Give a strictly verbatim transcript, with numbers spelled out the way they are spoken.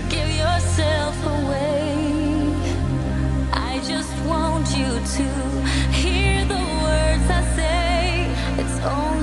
to give yourself away. I just want you to hear the words I say. It's only